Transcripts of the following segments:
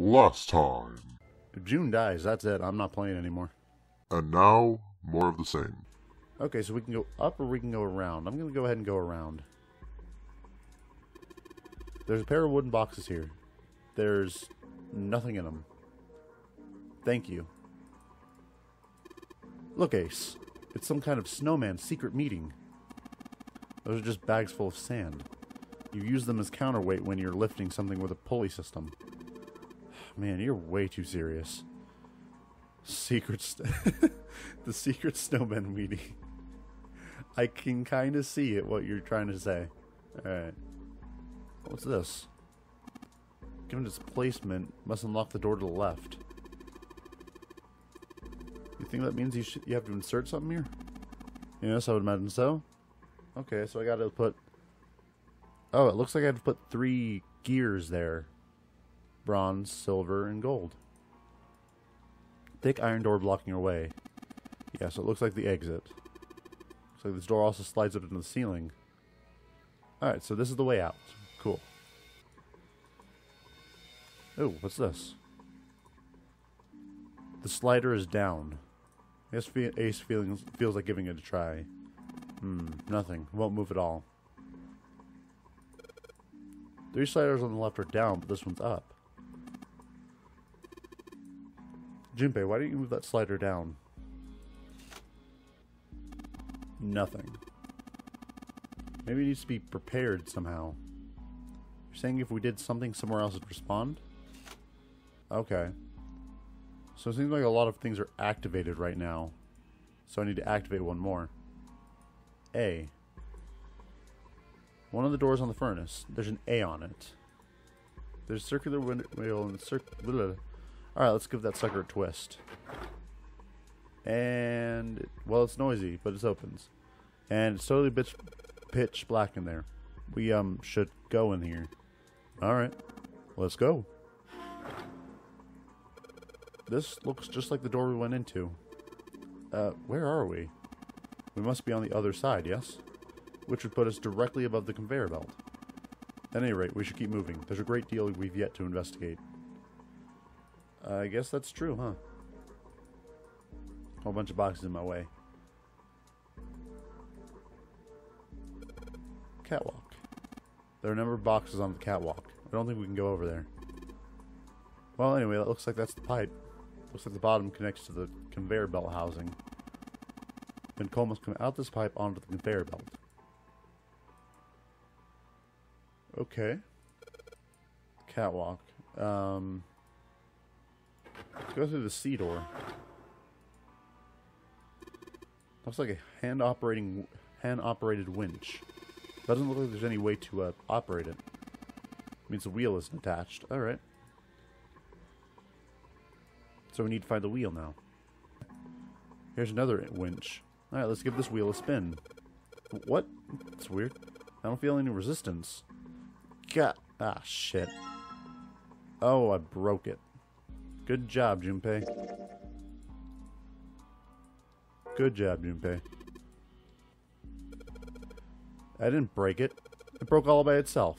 last time. If June dies, that's it. I'm not playing anymore. And now, more of the same. Okay, so we can go up or we can go around. I'm going to go ahead and go around. There's a pair of wooden boxes here. There's nothing in them. Thank you. Look, Ace. It's some kind of snowman secret meeting. Those are just bags full of sand. You use them as counterweight when you're lifting something with a pulley system. Man, you're way too serious. The secret snowman meeting. I can kind of see it, what you're trying to say. Alright. What's this? Given its placement, must unlock the door to the left. You think that means you have to insert something here? Yes, I would imagine so. Okay, so I gotta put... Oh, it looks like I have to put 3 gears there. Bronze, silver, and gold. Thick iron door blocking your way. Yeah, so it looks like the exit. Looks like this door also slides up into the ceiling. Alright, so this is the way out. Cool. Oh, what's this? The slider is down. I guess Ace feels like giving it a try. Nothing. Won't move at all. 3 sliders on the left are down, but this one's up. Junpei, why didn't you move that slider down? Nothing. Maybe it needs to be prepared somehow. You're saying if we did something, somewhere else would respond? Okay. So it seems like a lot of things are activated right now. So I need to activate one more. A. One of the doors on the furnace. There's an A on it. There's a circular window and circular... Alright, let's give that sucker a twist. And... Well, it's noisy, but it opens. And it's totally pitch black in there. We, should go in here. Alright. Let's go. This looks just like the door we went into. Where are we? We must be on the other side, yes? Which would put us directly above the conveyor belt. At any rate, we should keep moving. There's a great deal we've yet to investigate. I guess that's true, huh? Whole bunch of boxes in my way. Catwalk. There are a number of boxes on the catwalk. I don't think we can go over there. Well, anyway, that looks like that's the pipe. Looks like the bottom connects to the conveyor belt housing. Then coal must come out this pipe onto the conveyor belt. Okay. Catwalk. Let's go through the C door. Looks like a hand-operated winch. Doesn't look like there's any way to operate it. Means the wheel isn't attached. All right. So we need to find the wheel now. Here's another winch. All right, let's give this wheel a spin. What? That's weird. I don't feel any resistance. God. Ah, shit. Oh, I broke it. Good job, Junpei. Good job, Junpei. I didn't break it. It broke all by itself.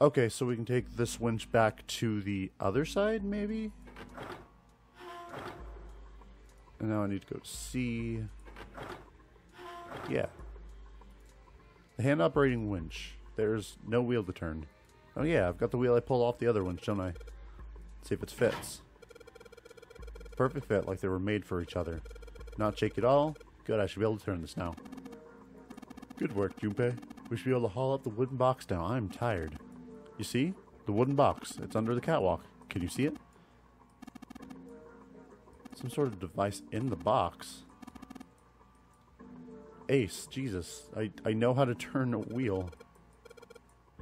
Okay, so we can take this winch back to the other side, maybe? And now I need to go to C. Yeah. The hand-operating winch. There's no wheel to turn. Oh yeah, I've got the wheel I pulled off the other winch, don't I? Let's see if it fits. Perfect fit, like they were made for each other. Not shake at all. Good, I should be able to turn this now. Good work, Junpei. We should be able to haul up the wooden box now. I'm tired. You see? The wooden box. It's under the catwalk. Can you see it? Some sort of device in the box. Ace, Jesus. I know how to turn a wheel.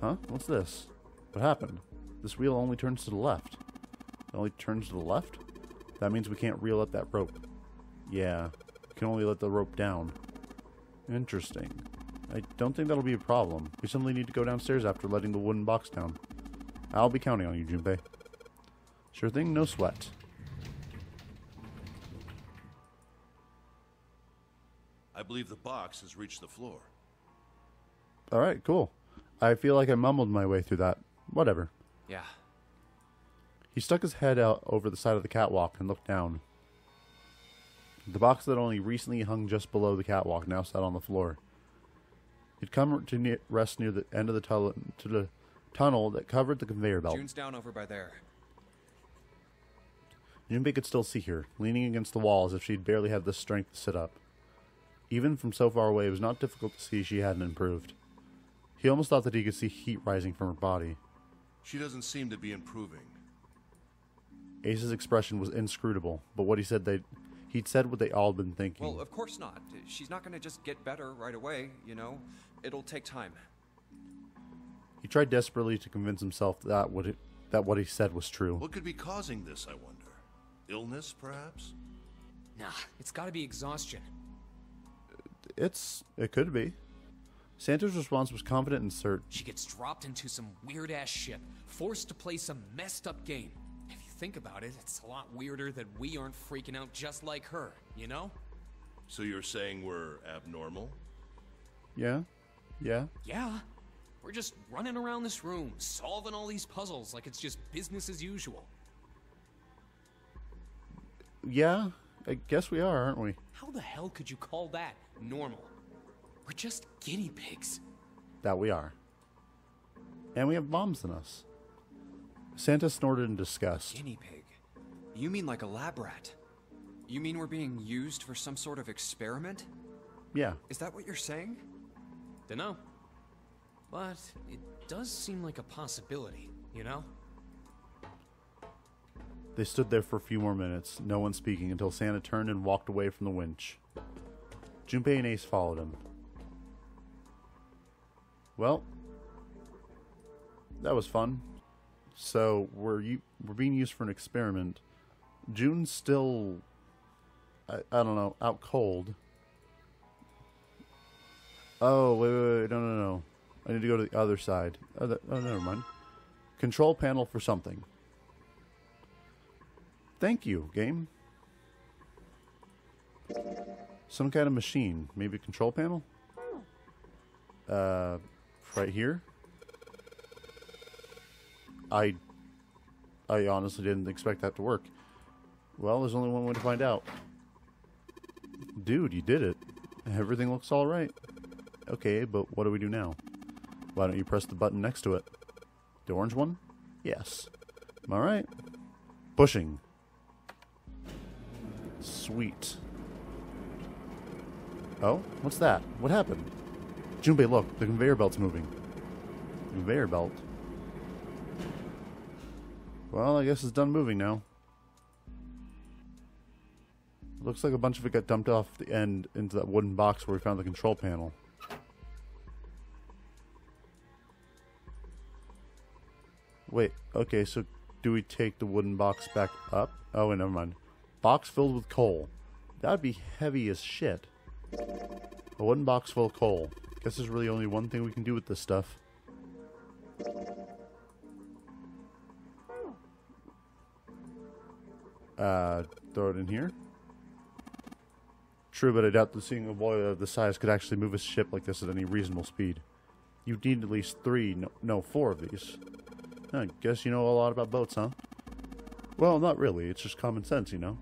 Huh? What's this? What happened? This wheel only turns to the left. It only turns to the left? That means we can't reel up that rope. Yeah. We can only let the rope down. Interesting. I don't think that'll be a problem. We simply need to go downstairs after letting the wooden box down. I'll be counting on you, Junpei. Sure thing, no sweat. I believe the box has reached the floor. Alright, cool. I feel like I mumbled my way through that. Whatever. Yeah. He stuck his head out over the side of the catwalk and looked down. The box that only recently hung just below the catwalk now sat on the floor. He'd come to rest near the end of the tunnel that covered the conveyor belt. June's down over by there. Yunbei could still see her, leaning against the wall as if she'd barely had the strength to sit up. Even from so far away, it was not difficult to see she hadn't improved. He almost thought that he could see heat rising from her body. She doesn't seem to be improving. Ace's expression was inscrutable, but what he said he'd said what they all had been thinking. Well, of course not. She's not going to just get better right away, you know. It'll take time. He tried desperately to convince himself that what he said was true. What could be causing this, I wonder? Illness, perhaps? Nah, it's got to be exhaustion. It could be. Santa's response was confident and certain. She gets dropped into some weird-ass ship, forced to play some messed-up game. If you think about it, it's a lot weirder that we aren't freaking out just like her, you know? So you're saying we're abnormal? Yeah. Yeah. Yeah. We're just running around this room, solving all these puzzles like it's just business as usual. Yeah, I guess we are, aren't we? How the hell could you call that normal? We're just guinea pigs. That we are. And we have bombs in us. Santa snorted in disgust. Guinea pig? You mean like a lab rat? You mean we're being used for some sort of experiment? Yeah. Is that what you're saying? Dunno. But it does seem like a possibility, you know? They stood there for a few more minutes, no one speaking, until Santa turned and walked away from the winch. Junpei and Ace followed him. Well, that was fun. So we're being used for an experiment. June's still, I don't know, out cold. Oh, wait, no. I need to go to the other side. Oh, never mind. Control panel for something. Thank you, game. Some kind of machine. Maybe a control panel? Right here? I honestly didn't expect that to work. Well, there's only one way to find out. Dude, you did it. Everything looks alright. Okay, but what do we do now? Why don't you press the button next to it? The orange one? Yes. Alright. Pushing. Sweet. Oh? What's that? What happened? Junpei, look. The conveyor belt's moving. Conveyor belt? Well, I guess it's done moving now. Looks like a bunch of it got dumped off the end into that wooden box where we found the control panel. Wait, okay, so do we take the wooden box back up? Oh, wait, never mind. Box filled with coal. That'd be heavy as shit. A wooden box full of coal. Guess there's really only one thing we can do with this stuff. Throw it in here. True, but I doubt that seeing a boy of the size could actually move a ship like this at any reasonable speed. You'd need at least four of these. I guess you know a lot about boats, huh? Well, not really. It's just common sense, you know?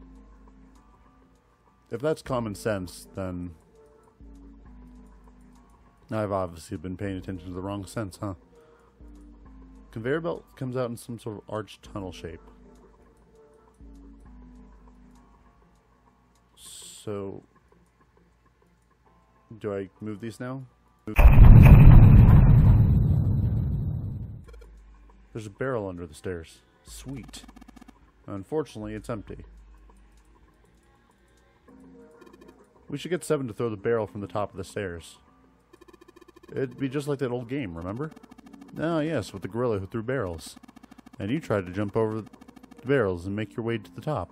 If that's common sense, then... I've obviously been paying attention to the wrong sense, huh? Conveyor belt comes out in some sort of arched tunnel shape. So... do I move these now? There's a barrel under the stairs. Sweet. Unfortunately, it's empty. We should get Seven to throw the barrel from the top of the stairs. It'd be just like that old game, remember? Ah, yes, with the gorilla who threw barrels. And you tried to jump over the barrels and make your way to the top.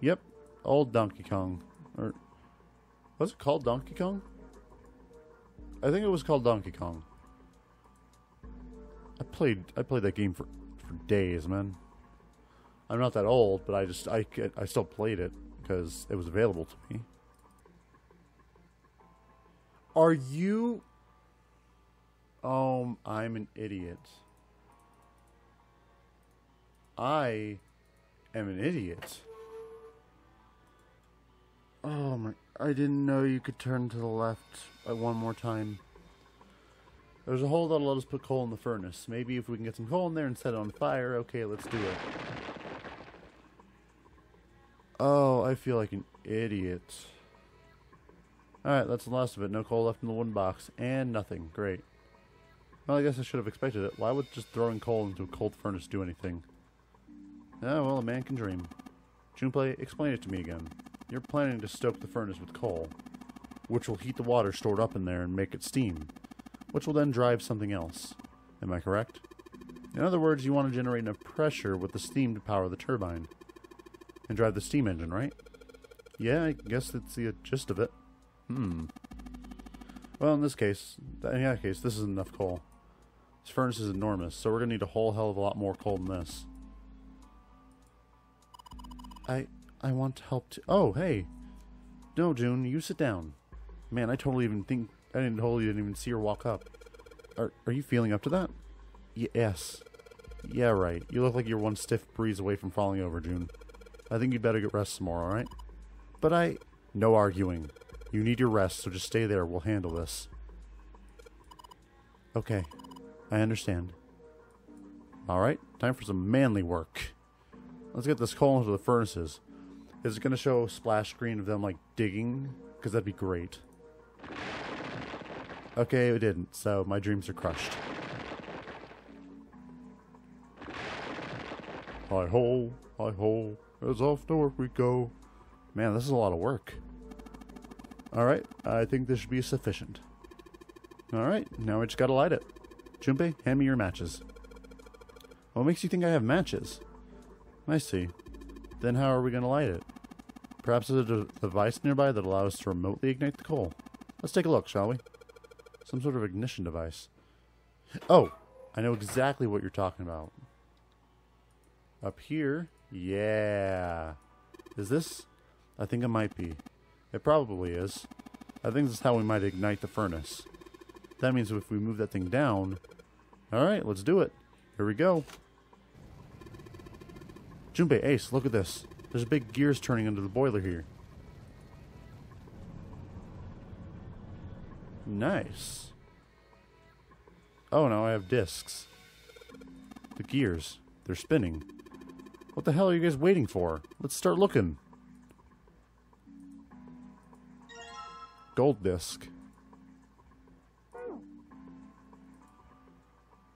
Yep, old Donkey Kong. Or, was it called Donkey Kong? I think it was called Donkey Kong. I played that game for days, man. I'm not that old, but I still played it because it was available to me. Are you Oh, I'm an idiot. I am an idiot. Oh my, I didn't know you could turn to the left one more time. There's a hole that'll let us put coal in the furnace. Maybe if we can get some coal in there and set it on fire. Okay, let's do it. Oh, I feel like an idiot. Alright, that's the last of it. No coal left in the wooden box. And nothing. Great. Well, I guess I should have expected it. Why would just throwing coal into a cold furnace do anything? Oh, well, a man can dream. Junpei, explain it to me again. You're planning to stoke the furnace with coal, which will heat the water stored up in there and make it steam, which will then drive something else. Am I correct? In other words, you want to generate enough pressure with the steam to power the turbine. And drive the steam engine, right? Yeah, I guess that's the gist of it. Well, in that case, this isn't enough coal. This furnace is enormous, so we're going to need a whole hell of a lot more coal than this. I want to help too. Oh, hey! No, June, you sit down. Man, I totally didn't even see her walk up. Are you feeling up to that? Yes. Yeah, right. You look like you're one stiff breeze away from falling over, June. I think you'd better get rest some more, alright? But I... No arguing. You need your rest, so just stay there. We'll handle this. Okay. I understand. Alright, time for some manly work. Let's get this coal into the furnaces. Is it going to show a splash screen of them, like, digging? Because that'd be great. Okay, it didn't, so my dreams are crushed. Hi-ho, hi-ho, as off to work we go. Man, this is a lot of work. Alright, I think this should be sufficient. Alright, now we just gotta light it. Junpei, hand me your matches. What makes you think I have matches? I see. Then how are we gonna light it? Perhaps there's a device nearby that allows us to remotely ignite the coal. Let's take a look, shall we? Some sort of ignition device. Oh! I know exactly what you're talking about. Up here? Yeah! Is this? I think it might be. It probably is. I think this is how we might ignite the furnace. That means if we move that thing down... Alright, let's do it. Here we go. Junpei, Ace, look at this. There's big gears turning under the boiler here. Nice. Oh, now I have discs. The gears. They're spinning. What the hell are you guys waiting for? Let's start looking. Gold disc.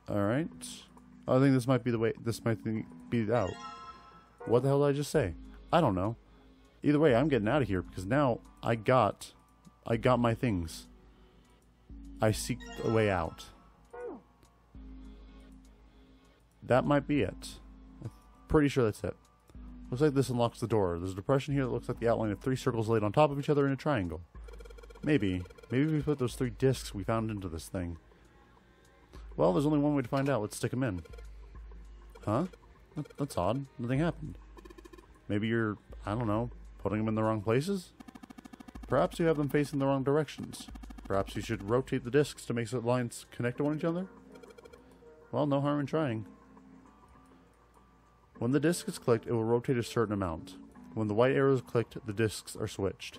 Alright. I think this might be the way... This might be out. What the hell did I just say? I don't know. Either way, I'm getting out of here because now I got my things. I seek a way out. That might be it. I'm pretty sure that's it. Looks like this unlocks the door. There's a depression here that looks like the outline of three circles laid on top of each other in a triangle. Maybe. Maybe we put those three discs we found into this thing. Well, there's only one way to find out. Let's stick them in. Huh? That's odd. Nothing happened. Maybe you're, I don't know, putting them in the wrong places? Perhaps you have them facing the wrong directions. Perhaps you should rotate the discs to make the lines connect to one another? Well, no harm in trying. When the disc is clicked, it will rotate a certain amount. When the white arrow is clicked, the discs are switched.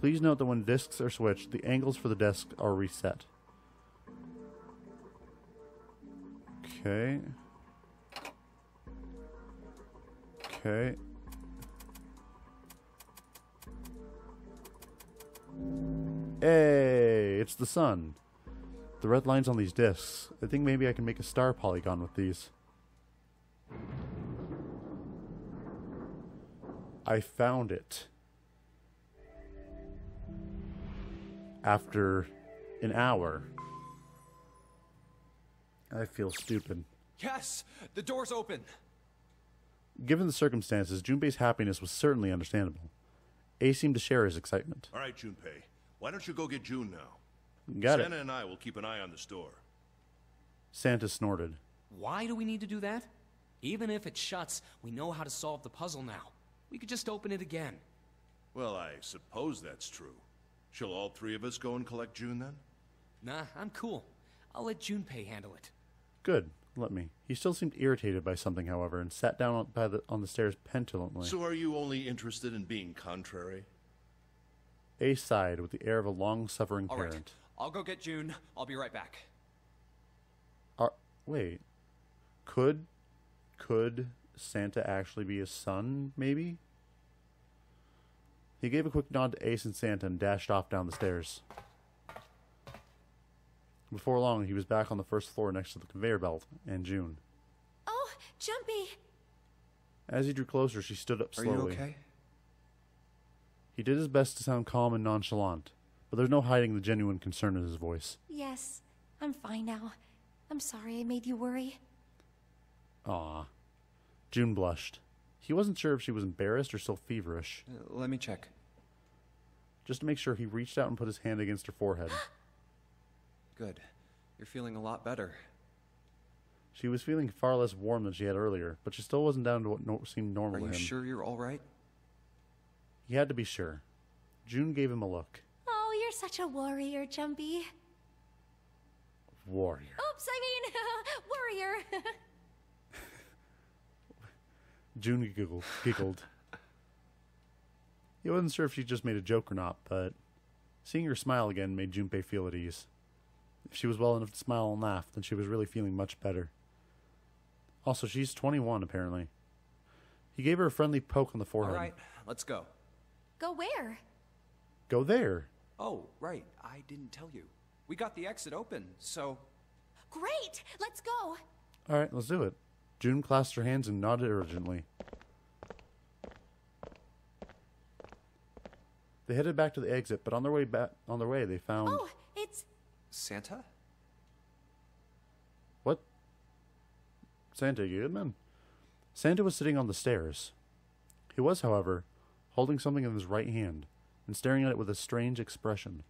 Please note that when discs are switched, the angles for the disc are reset. Okay. Okay. Hey, it's the sun. The red lines on these discs. I think maybe I can make a star polygon with these. I found it. After an hour. I feel stupid. Yes! The door's open! Given the circumstances, Junpei's happiness was certainly understandable. Ace seemed to share his excitement. Alright, Junpei. Why don't you go get June now? Got it. Santa and I will keep an eye on the store. Santa snorted. Why do we need to do that? Even if it shuts, we know how to solve the puzzle now. We could just open it again. Well, I suppose that's true. Shall all three of us go and collect June then? Nah, I'm cool. I'll let Junpei handle it. Good. Let me. He still seemed irritated by something, however, and sat down on the stairs petulantly. So are you only interested in being contrary? Ace sighed with the air of a long-suffering parent. All right. I'll go get June. I'll be right back. Wait. Could Santa actually be his son, maybe? He gave a quick nod to Ace and Santa and dashed off down the stairs. Before long, he was back on the first floor next to the conveyor belt and June. Oh, Jumpy! As he drew closer, she stood up slowly. Are you okay? He did his best to sound calm and nonchalant, but there's no hiding the genuine concern in his voice. Yes, I'm fine now. I'm sorry I made you worry. Aw. June blushed. He wasn't sure if she was embarrassed or still feverish. Let me check. Just to make sure, he reached out and put his hand against her forehead. Good. You're feeling a lot better. She was feeling far less warm than she had earlier, but she still wasn't down to what seemed normal to him. Are you sure you're all right? He had to be sure. June gave him a look. Oh, you're such a warrior, Jumpy. Warrior. Oops, I mean, warrior. June giggled. He wasn't sure if she just made a joke or not, but seeing her smile again made Junpei feel at ease. If she was well enough to smile and laugh, then she was really feeling much better. Also, she's 21, apparently. He gave her a friendly poke on the forehead. All right, let's go. Go where? Go there. Oh, right. I didn't tell you. We got the exit open, so... Great! Let's go! All right, let's do it. June clasped her hands and nodded urgently. They headed back to the exit, but on their way, they found... Oh, it's... Santa? What? Santa, you good man? Santa was sitting on the stairs. He was, however, holding something in his right hand and staring at it with a strange expression.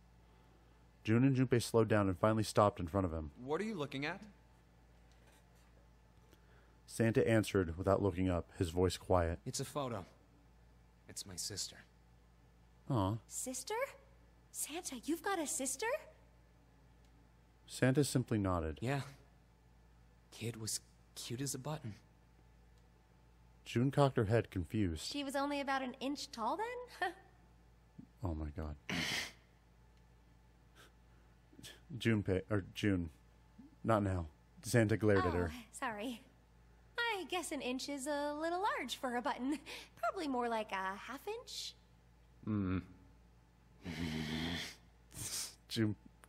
June and Junpei slowed down and finally stopped in front of him. What are you looking at? Santa answered without looking up, his voice quiet. It's a photo. It's my sister. Aw. Sister? Santa, you've got a sister? Santa simply nodded. Yeah. Kid was cute as a button. June cocked her head, confused. She was only about an inch tall then? Oh my god. June. Not now. Santa glared at her. Sorry. I guess an inch is a little large for a button. Probably more like a half inch. Hmm.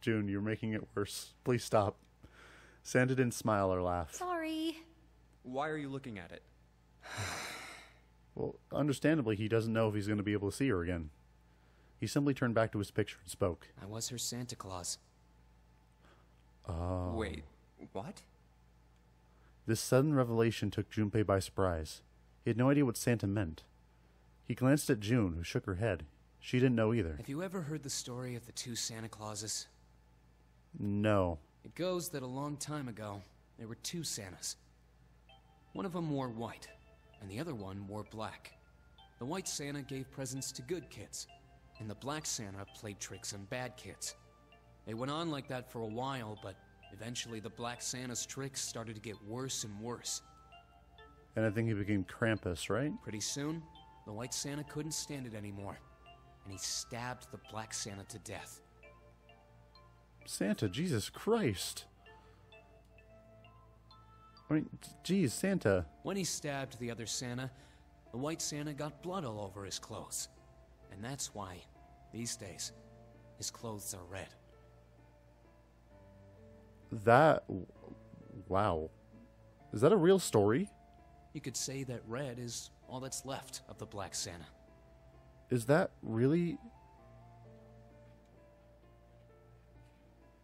June, you're making it worse. Please stop. Santa didn't smile or laugh. Sorry. Why are you looking at it? Well, understandably, he doesn't know if he's going to be able to see her again. He simply turned back to his picture and spoke. I was her Santa Claus. Oh. Wait, what? This sudden revelation took Junpei by surprise. He had no idea what Santa meant. He glanced at June, who shook her head. She didn't know either. Have you ever heard the story of the two Santa Clauses? No. It goes that a long time ago, there were two Santas. One of them wore white, and the other one wore black. The white Santa gave presents to good kids, and the black Santa played tricks on bad kids. They went on like that for a while, but eventually the black Santa's tricks started to get worse and worse. And I think he became Krampus, right? Pretty soon, the white Santa couldn't stand it anymore, and he stabbed the black Santa to death. Santa, Jesus Christ. I mean, geez, Santa. When he stabbed the other Santa, the white Santa got blood all over his clothes. And that's why, these days, his clothes are red. That... wow. Is that a real story? You could say that red is all that's left of the black Santa. Is that really...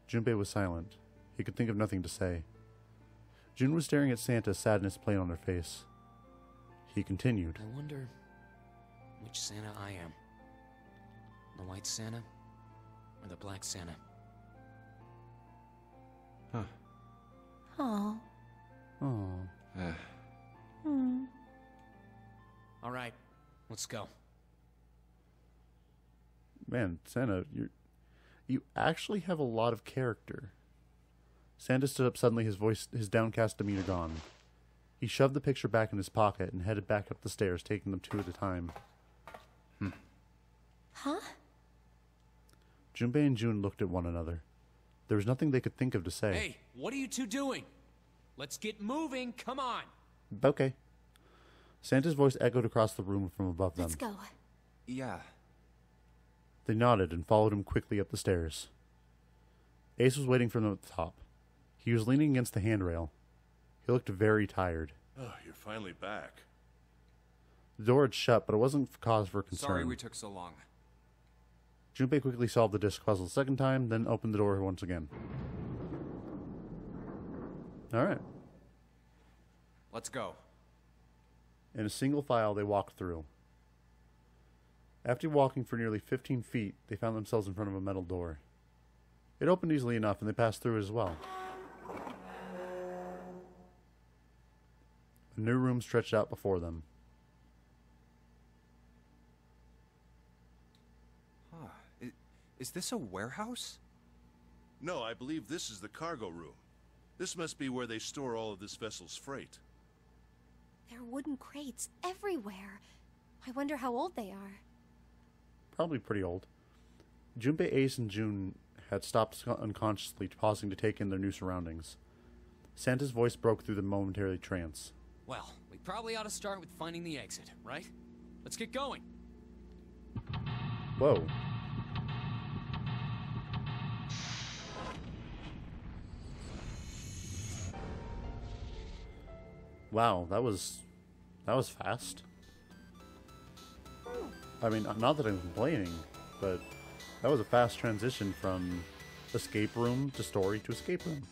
Junpei was silent. He could think of nothing to say. June was staring at Santa, sadness plain on her face. He continued. I wonder which Santa I am. The white Santa or the black Santa? Huh. Oh. Oh. Hmm. All right, let's go. Man, Santa, you actually have a lot of character. Santa stood up suddenly, his downcast demeanor gone. He shoved the picture back in his pocket and headed back up the stairs, taking them two at a time. Huh? Junpei and June looked at one another. There was nothing they could think of to say. Hey, what are you two doing? Let's get moving, come on! Okay. Santa's voice echoed across the room from above them. Let's go. Yeah. They nodded and followed him quickly up the stairs. Ace was waiting for them at the top. He was leaning against the handrail. He looked very tired. Oh, you're finally back. The door had shut, but it wasn't cause for concern. Sorry we took so long. Junpei quickly solved the disc puzzle the second time, then opened the door once again. Alright. Let's go. In a single file, they walked through. After walking for nearly 15 feet, they found themselves in front of a metal door. It opened easily enough, and they passed through it as well. A new room stretched out before them. Is this a warehouse? No, I believe this is the cargo room. This must be where they store all of this vessel's freight. There are wooden crates everywhere. I wonder how old they are. Probably pretty old. Junpei, Ace, and June had stopped unconsciously, pausing to take in their new surroundings. Santa's voice broke through the momentary trance. Well, we probably ought to start with finding the exit, right? Let's get going. Whoa. Wow, that was fast. I mean, not that I'm complaining, but that was a fast transition from escape room to story to escape room.